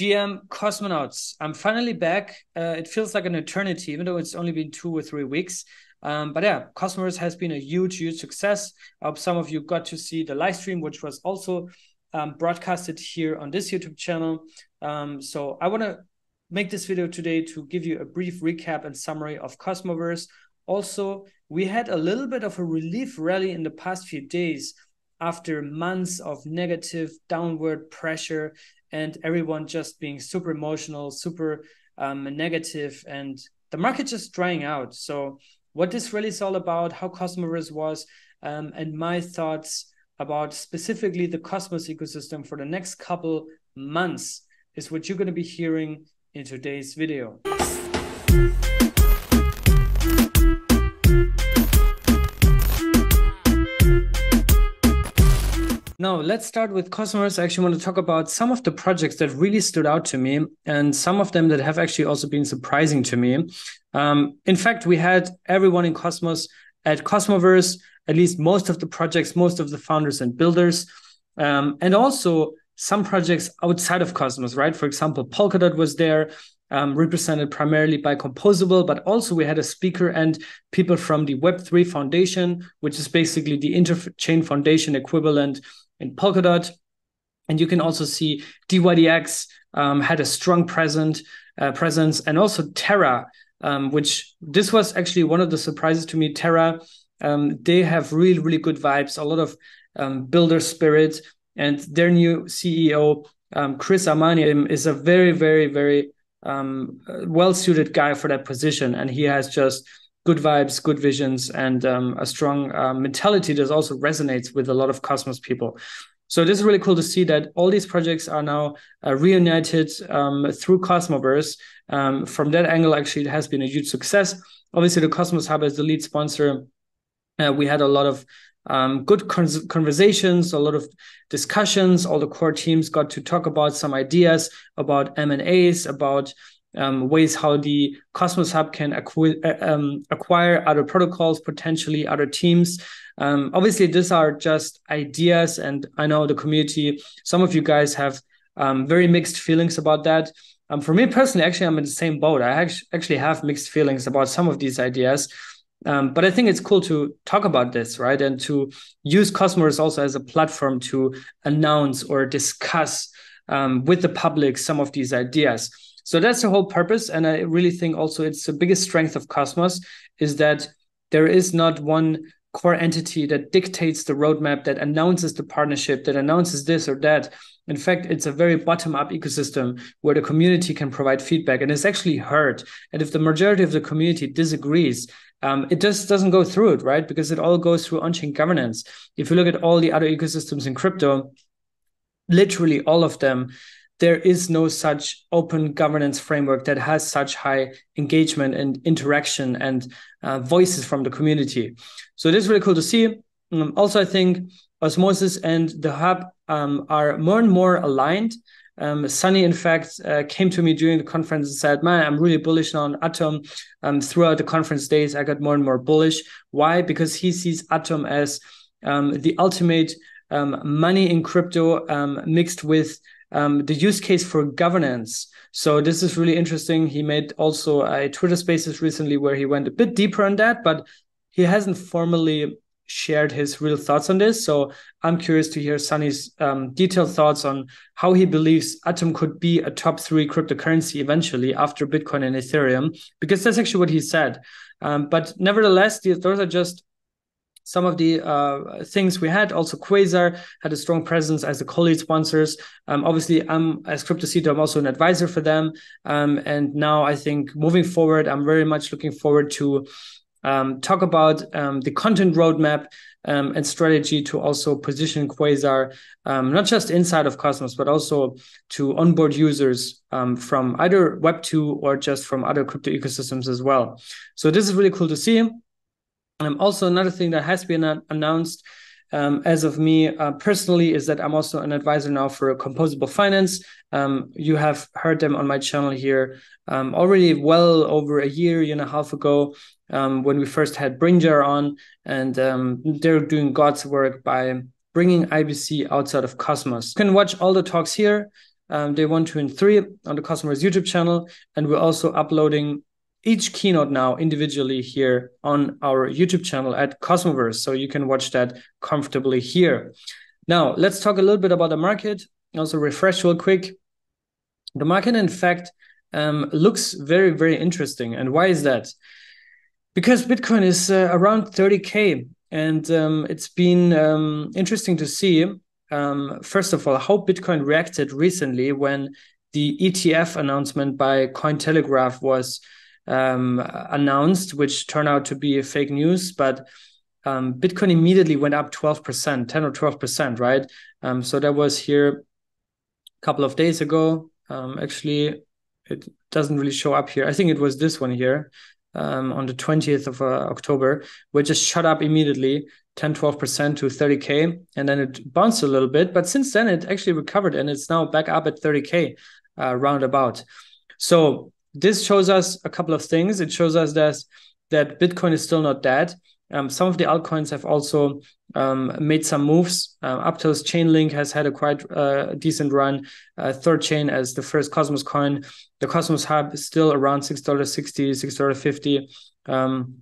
GM Cosmonauts, I'm finally back. It feels like an eternity, even though it's only been 2 or 3 weeks. But yeah, Cosmoverse has been a huge, huge success. I hope some of you got to see the live stream, which was also broadcasted here on this YouTube channel. So I want to make this video today to give you a brief recap and summary of Cosmoverse. Also, we had a little bit of a relief rally in the past few days after months of negative downward pressure and everyone just being super emotional, super negative, and the market just drying out. So what this really is all about, how Cosmoverse was, and my thoughts about specifically the Cosmos ecosystem for the next couple months is what you're going to be hearing in today's video. Now, let's start with Cosmoverse. I actually want to talk about some of the projects that really stood out to me and some of them that have actually also been surprising to me. In fact, we had everyone in Cosmos at Cosmoverse, at least most of the projects, most of the founders and builders, and also some projects outside of Cosmos, right? For example, Polkadot was there, represented primarily by Composable, but also we had a speaker and people from the Web3 Foundation, which is basically the Interchain Foundation equivalent in Polkadot. And you can also see dYdX had a strong presence, and also Terra, which this was actually one of the surprises to me. Terra, they have really, really good vibes, a lot of builder spirit, and their new CEO, Chris Armani, is a very, very, very well-suited guy for that position. And he has just good vibes, good visions, and a strong mentality that also resonates with a lot of Cosmos people. So this is really cool to see that all these projects are now reunited through Cosmoverse. From that angle, actually, it has been a huge success. Obviously, the Cosmos Hub as the lead sponsor, we had a lot of good conversations, a lot of discussions. All the core teams got to talk about some ideas about M&As, about ways how the Cosmos Hub can acquire other protocols, potentially other teams. Obviously, these are just ideas, and I know the community, some of you guys have very mixed feelings about that. For me personally, actually, I'm in the same boat. I actually have mixed feelings about some of these ideas. But I think it's cool to talk about this, right? And to use Cosmoverse also as a platform to announce or discuss with the public some of these ideas. So that's the whole purpose. And I really think also it's the biggest strength of Cosmos is that there is not one core entity that dictates the roadmap, that announces the partnership, that announces this or that. In fact, it's a very bottom-up ecosystem where the community can provide feedback and it's actually heard. And if the majority of the community disagrees, it just doesn't go through it, right? Because it all goes through on-chain governance. If you look at all the other ecosystems in crypto, literally all of them, there is no such open governance framework that has such high engagement and interaction and voices from the community. So this is really cool to see. Also, I think Osmosis and the Hub are more and more aligned. Sunny, in fact, came to me during the conference and said, man, I'm really bullish now on Atom. Throughout the conference days, I got more and more bullish. Why? Because he sees Atom as the ultimate money in crypto mixed with the use case for governance. So this is really interesting. He made also a Twitter Spaces recently where he went a bit deeper on that, but he hasn't formally shared his real thoughts on this. So I'm curious to hear Sunny's detailed thoughts on how he believes Atom could be a top 3 cryptocurrency eventually after Bitcoin and Ethereum, because that's actually what he said. But nevertheless, those are just some of the things we had. Also, Quasar had a strong presence as the co-lead sponsors. Obviously, I'm, as CryptoCito, I'm also an advisor for them. And now I think moving forward, I'm very much looking forward to talk about the content roadmap and strategy to also position Quasar, not just inside of Cosmos, but also to onboard users from either Web 2 or just from other crypto ecosystems as well. So this is really cool to see. Also, another thing that has been announced as of me personally is that I'm also an advisor now for Composable Finance. You have heard them on my channel here already well over a year and a half ago when we first had Brinjar on, and they're doing God's work by bringing IBC outside of Cosmos. You can watch all the talks here. day 1, 2, and 3 on the Cosmoverse YouTube channel. And we're also uploading each keynote now individually here on our YouTube channel at Cosmoverse. So you can watch that comfortably here. Now, let's talk a little bit about the market. Also refresh real quick. The market, in fact, looks very, very interesting. And why is that? Because Bitcoin is around 30K. And it's been interesting to see, first of all, how Bitcoin reacted recently when the ETF announcement by Cointelegraph was announced, which turned out to be fake news. But Bitcoin immediately went up 12%, 10 or 12%, right? So that was here a couple of days ago. Actually, it doesn't really show up here. I think it was this one here. On the 20th of October, which just shot up immediately 10, 12% to 30K. And then it bounced a little bit. But since then, it actually recovered and it's now back up at 30K roundabout. So this shows us a couple of things. It shows us that Bitcoin is still not dead. Some of the altcoins have also made some moves. Aptos Chainlink has had a quite decent run. Third Chain as the first Cosmos coin. The Cosmos Hub is still around $6.60, $6.50.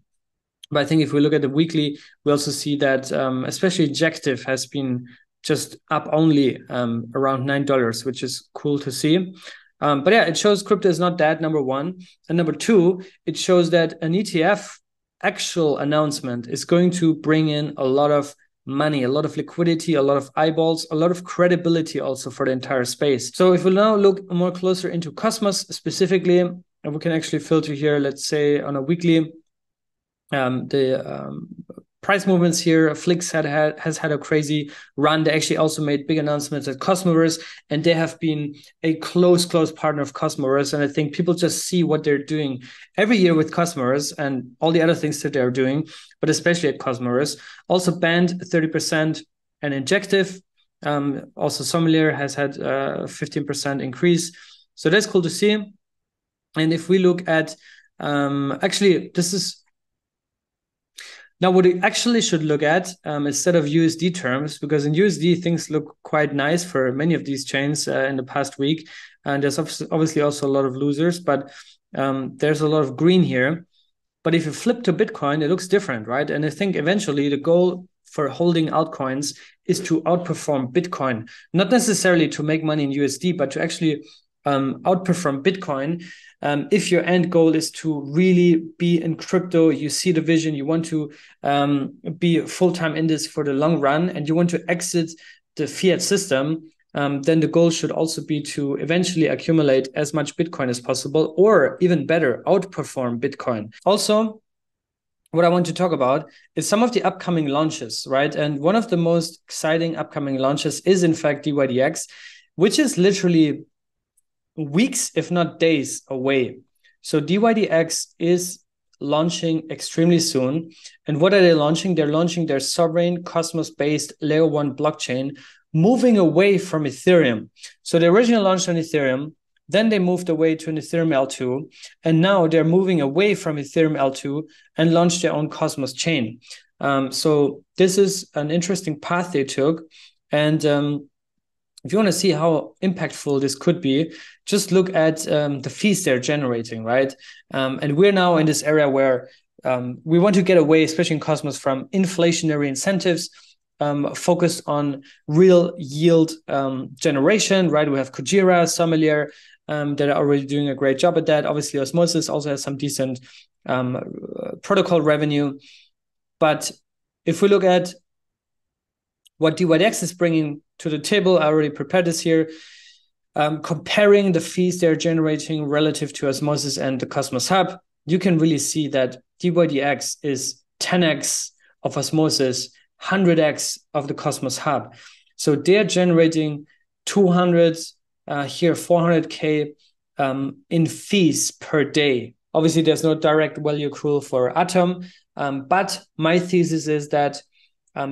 But I think if we look at the weekly, we also see that especially Injective has been just up only around $9, which is cool to see. But yeah, it shows crypto is not dead, number one. And number two, it shows that an ETF actual announcement is going to bring in a lot of money, a lot of liquidity, a lot of eyeballs, a lot of credibility also for the entire space. So if we now look more closer into Cosmos specifically, and we can actually filter here, let's say on a weekly, the price movements here, Flix has had a crazy run. They actually also made big announcements at Cosmoverse, and they have been a close partner of Cosmoverse. And I think people just see what they're doing every year with Cosmoverse and all the other things that they're doing, but especially at Cosmoverse. Also Band 30% and Injective. Also Sommelier has had a 15% increase. So that's cool to see. And if we look at, actually, this is, now, what we actually should look at instead of USD terms, because in USD, things look quite nice for many of these chains in the past week. And there's obviously also a lot of losers, but there's a lot of green here. But if you flip to Bitcoin, it looks different, right? And I think eventually the goal for holding altcoins is to outperform Bitcoin, not necessarily to make money in USD, but to actually outperform Bitcoin. If your end goal is to really be in crypto, you see the vision, you want to be full-time in this for the long run, and you want to exit the fiat system, then the goal should also be to eventually accumulate as much Bitcoin as possible, or even better, outperform Bitcoin. Also, what I want to talk about is some of the upcoming launches, right? And one of the most exciting upcoming launches is, in fact, dYdX, which is literally weeks, if not days away. So dYdX is launching extremely soon. And what are they launching? They're launching their sovereign Cosmos-based layer one blockchain, moving away from Ethereum. So they originally launched on Ethereum, then they moved away to an Ethereum L2, and now they're moving away from Ethereum L2 and launched their own Cosmos chain. So this is an interesting path they took. And if you want to see how impactful this could be, just look at the fees they're generating, right? And we're now in this area where we want to get away, especially in Cosmos, from inflationary incentives, focused on real yield generation, right? We have Kujira, Sommelier, that are already doing a great job at that. Obviously, Osmosis also has some decent protocol revenue. But if we look at what dYdX is bringing to the table, I already prepared this here, comparing the fees they're generating relative to Osmosis and the Cosmos Hub, you can really see that dYdX is 10x of Osmosis, 100x of the Cosmos Hub. So they're generating 200, here 400K in fees per day. Obviously, there's no direct value accrual for Atom, but my thesis is that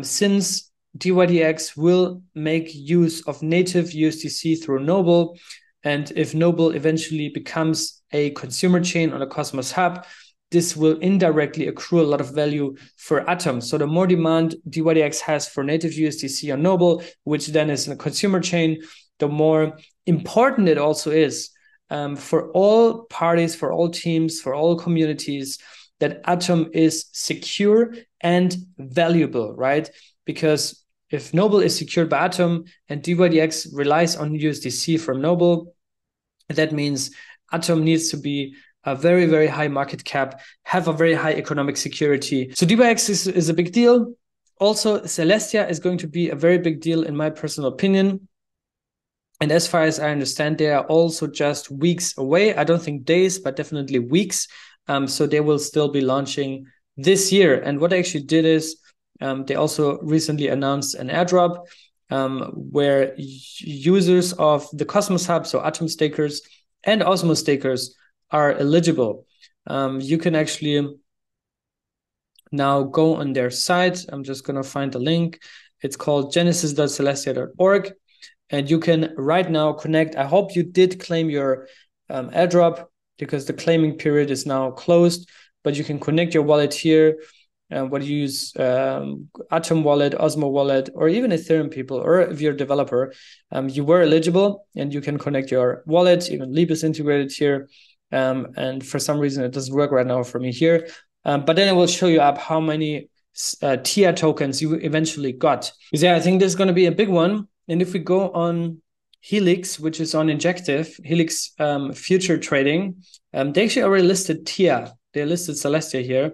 since dYdX will make use of native USDC through Noble. And if Noble eventually becomes a consumer chain on a Cosmos Hub, this will indirectly accrue a lot of value for Atom. So the more demand dYdX has for native USDC on Noble, which then is in a consumer chain, the more important it also is for all parties, for all teams, for all communities, that Atom is secure and valuable, right? Because if Noble is secured by Atom and dYdX relies on USDC from Noble, that means Atom needs to be a very, very high market cap, have a very high economic security. So dYdX is a big deal. Also, Celestia is going to be a very big deal in my personal opinion. And as far as I understand, they are also just weeks away. I don't think days, but definitely weeks. So they will still be launching this year. And what I actually did is they also recently announced an airdrop where users of the Cosmos Hub, so Atom stakers and Osmo stakers, are eligible. You can actually now go on their site. I'm just going to find the link. It's called genesis.celestia.org. And you can right now connect. I hope you did claim your airdrop, because the claiming period is now closed, but you can connect your wallet here. Whether you use Atom wallet, Osmo wallet, or even Ethereum people, or if you're a developer, you were eligible and you can connect your wallet. Even Leap is integrated here. And for some reason, it doesn't work right now for me here. But then it will show you up how many TIA tokens you eventually got. Because yeah, I think this is going to be a big one. And if we go on Helix, which is on Injective, Helix future trading, they actually already listed TIA. They listed Celestia here,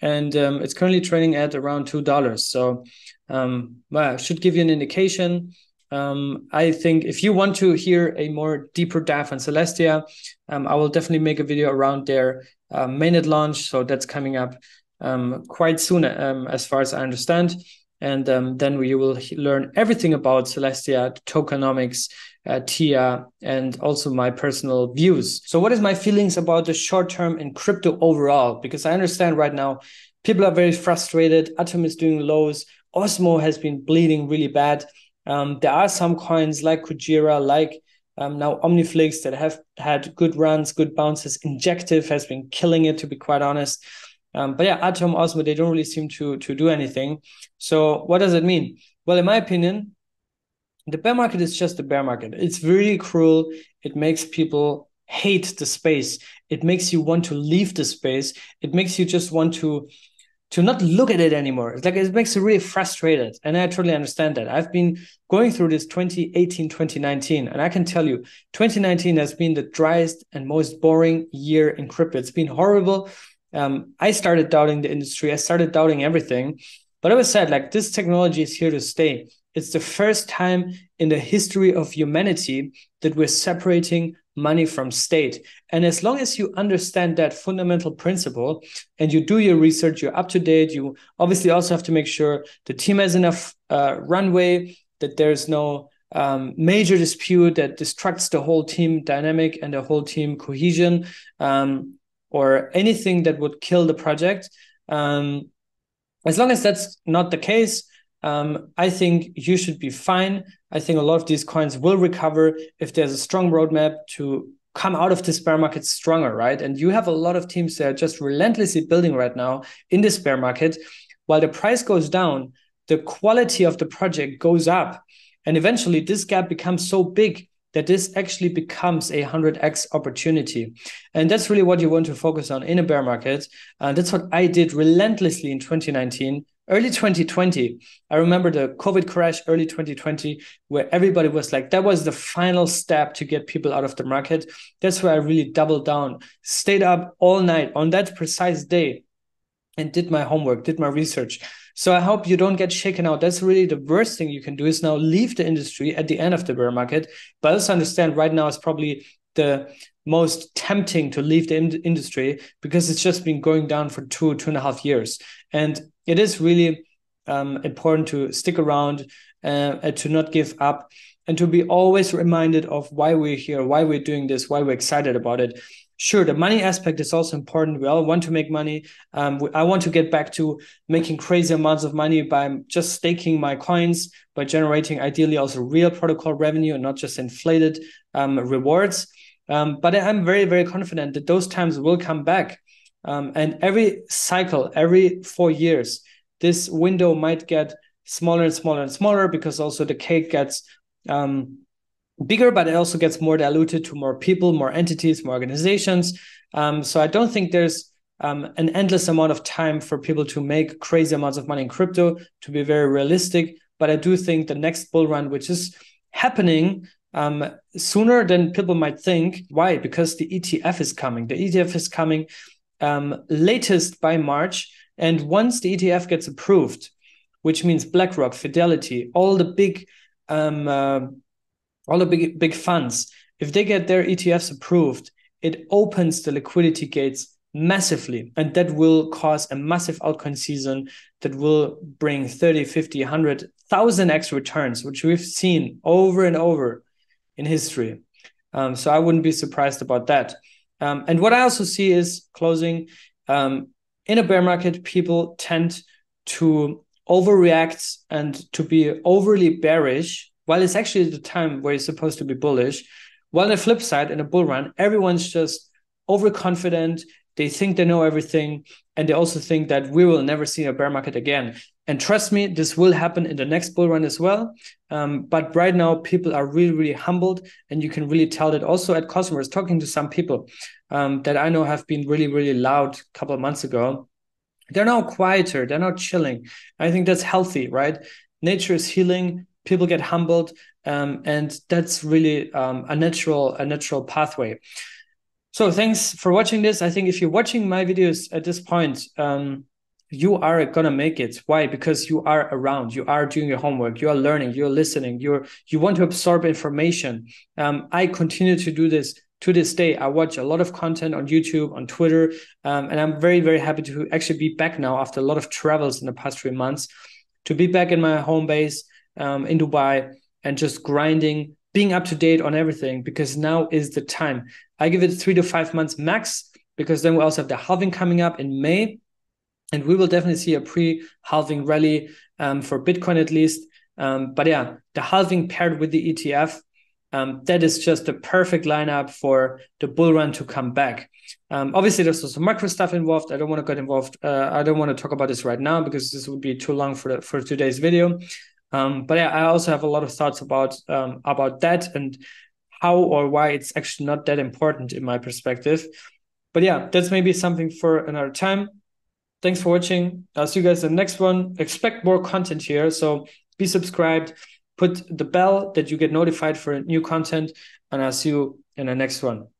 and it's currently trading at around $2. So well, it should give you an indication. I think if you want to hear a more deeper dive on Celestia, I will definitely make a video around their mainnet launch. So that's coming up quite soon, as far as I understand. And then you will learn everything about Celestia, tokenomics, TIA, and also my personal views. So what is my feelings about the short term in crypto overall? Because I understand right now, people are very frustrated. Atom is doing lows. Osmo has been bleeding really bad. There are some coins like Kujira, like now Omniflix, that have had good runs, good bounces. Injective has been killing it, to be quite honest. But yeah, Atom, Osmo, they don't really seem to do anything. So what does it mean? Well, in my opinion, the bear market is just the bear market. It's really cruel. It makes people hate the space. It makes you want to leave the space. It makes you just want to not look at it anymore. It's like, it makes you really frustrated. And I totally understand that. I've been going through this 2018, 2019, and I can tell you 2019 has been the driest and most boring year in crypto. It's been horrible. I started doubting the industry. I started doubting everything. But I was sad, like, this technology is here to stay. It's the first time in the history of humanity that we're separating money from state. And as long as you understand that fundamental principle and you do your research, you're up to date. You obviously also have to make sure the team has enough runway, that there's no major dispute that distracts the whole team dynamic and the whole team cohesion. Or anything that would kill the project. As long as that's not the case, I think you should be fine. I think a lot of these coins will recover if there's a strong roadmap to come out of this bear market stronger, right? And you have a lot of teams that are just relentlessly building right now in this bear market. While the price goes down, the quality of the project goes up. And eventually this gap becomes so big that this actually becomes a 100x opportunity. And that's really what you want to focus on in a bear market. That's what I did relentlessly in 2019, early 2020. I remember the COVID crash, early 2020, where everybody was like, that was the final step to get people out of the market. That's where I really doubled down, stayed up all night on that precise day and did my homework, did my research. So I hope you don't get shaken out. That's really the worst thing you can do, is now leave the industry at the end of the bear market. But I also understand right now is probably the most tempting to leave the industry, because it's just been going down for two and a half years. And it is really important to stick around and to not give up and to be always reminded of why we're here, why we're doing this, why we're excited about it. Sure, the money aspect is also important. We all want to make money. I want to get back to making crazy amounts of money by just staking my coins, by generating ideally also real protocol revenue and not just inflated rewards. But I'm very, very confident that those times will come back. And every cycle, every 4 years, this window might get smaller and smaller and smaller, because also the cake gets bigger, but it also gets more diluted to more people, more entities, more organizations. So I don't think there's an endless amount of time for people to make crazy amounts of money in crypto, to be very realistic. But I do think the next bull run, which is happening sooner than people might think. Why? Because the ETF is coming. The ETF is coming latest by March. And once the ETF gets approved, which means BlackRock, Fidelity, all the big funds, if they get their ETFs approved, it opens the liquidity gates massively. And that will cause a massive altcoin season that will bring 30, 50, 100, 1,000x returns, which we've seen over and over in history. So I wouldn't be surprised about that. And what I also see is closing. In a bear market, people tend to overreact and to be overly bearish, while it's actually the time where you're supposed to be bullish. While on the flip side, in a bull run, everyone's just overconfident. They think they know everything. And they also think that we will never see a bear market again. And trust me, this will happen in the next bull run as well. But right now, people are really, really humbled. And you can really tell that also at Cosmos, talking to some people that I know have been really, really loud a couple of months ago. They're now quieter. They're not chilling. I think that's healthy, right? Nature is healing. People get humbled. And that's really a natural pathway. So thanks for watching this. I think if you're watching my videos at this point, you are gonna make it. Why? Because you are around, you are doing your homework, you are learning, you're listening, you want to absorb information. I continue to do this to this day. I watch a lot of content on YouTube, on Twitter, and I'm very, very happy to actually be back now after a lot of travels in the past 3 months, to be back in my home base in Dubai and just grinding, being up to date on everything, because now is the time. I give it 3 to 5 months max, because then we also have the halving coming up in May. And we will definitely see a pre-halving rally for Bitcoin at least. But yeah, the halving paired with the ETF, that is just the perfect lineup for the bull run to come back. Obviously, there's also macro stuff involved. I don't want to get involved. I don't want to talk about this right now because this would be too long for today's video. But yeah, I also have a lot of thoughts about that and how or why it's actually not that important in my perspective. But yeah, that's maybe something for another time. Thanks for watching. I'll see you guys in the next one. Expect more content here. So be subscribed, put the bell that you get notified for new content, and I'll see you in the next one.